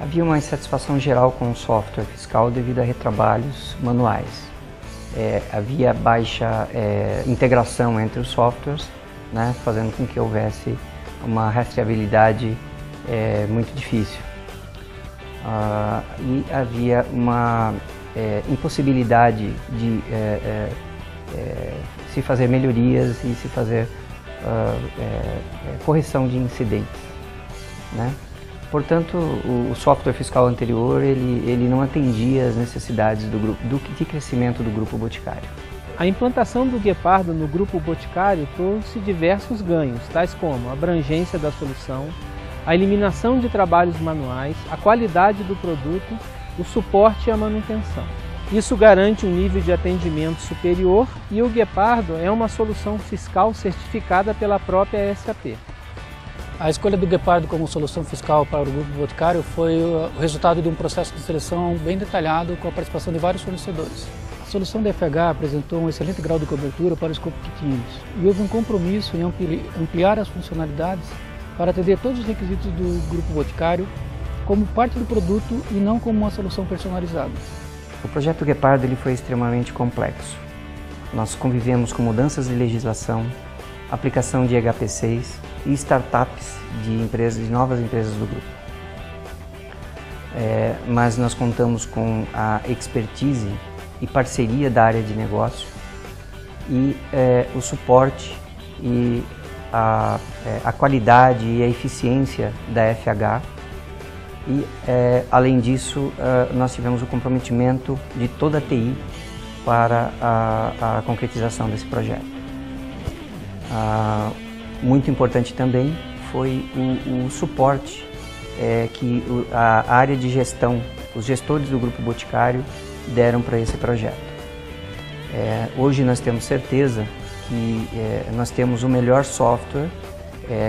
Havia uma insatisfação geral com o software fiscal devido a retrabalhos manuais. Havia baixa integração entre os softwares, né, fazendo com que houvesse uma rastreabilidade muito difícil. E havia uma impossibilidade de se fazer melhorias e se fazer correção de incidentes, né? Portanto, o software fiscal anterior ele não atendia as necessidades do grupo, de crescimento do Grupo Boticário. A implantação do Guepardo no Grupo Boticário trouxe diversos ganhos, tais como a abrangência da solução, a eliminação de trabalhos manuais, a qualidade do produto, o suporte e a manutenção. Isso garante um nível de atendimento superior e o Guepardo é uma solução fiscal certificada pela própria SAP. A escolha do Guepardo como solução fiscal para o Grupo Boticário foi o resultado de um processo de seleção bem detalhado com a participação de vários fornecedores. A solução da FH apresentou um excelente grau de cobertura para o escopo que tínhamos e houve um compromisso em ampliar as funcionalidades para atender todos os requisitos do Grupo Boticário como parte do produto e não como uma solução personalizada. O projeto Guepardo ele foi extremamente complexo. Nós convivemos com mudanças de legislação, aplicação de HPCs e startups de novas empresas do grupo. Mas nós contamos com a expertise e parceria da área de negócio e o suporte e a qualidade e a eficiência da FH e, além disso, nós tivemos o comprometimento de toda a TI para a concretização desse projeto. Muito importante também foi o suporte que a área de gestão, os gestores do Grupo Boticário deram para esse projeto. Hoje nós temos certeza que nós temos o melhor software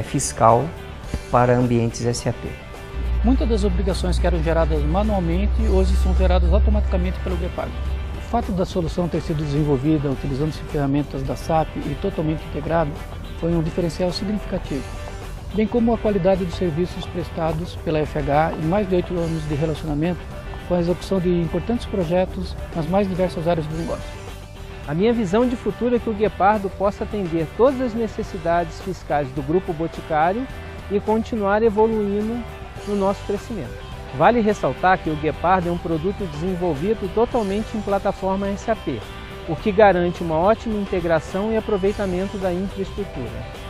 fiscal para ambientes SAP. Muitas das obrigações que eram geradas manualmente hoje são geradas automaticamente pelo Guepardo. O fato da solução ter sido desenvolvida utilizando-se ferramentas da SAP e totalmente integrado foi um diferencial significativo, bem como a qualidade dos serviços prestados pela FH e mais de 8 anos de relacionamento com a execução de importantes projetos nas mais diversas áreas do negócio. A minha visão de futuro é que o Guepardo possa atender todas as necessidades fiscais do Grupo Boticário e continuar evoluindo no nosso crescimento. Vale ressaltar que o Guepardo é um produto desenvolvido totalmente em plataforma SAP, o que garante uma ótima integração e aproveitamento da infraestrutura.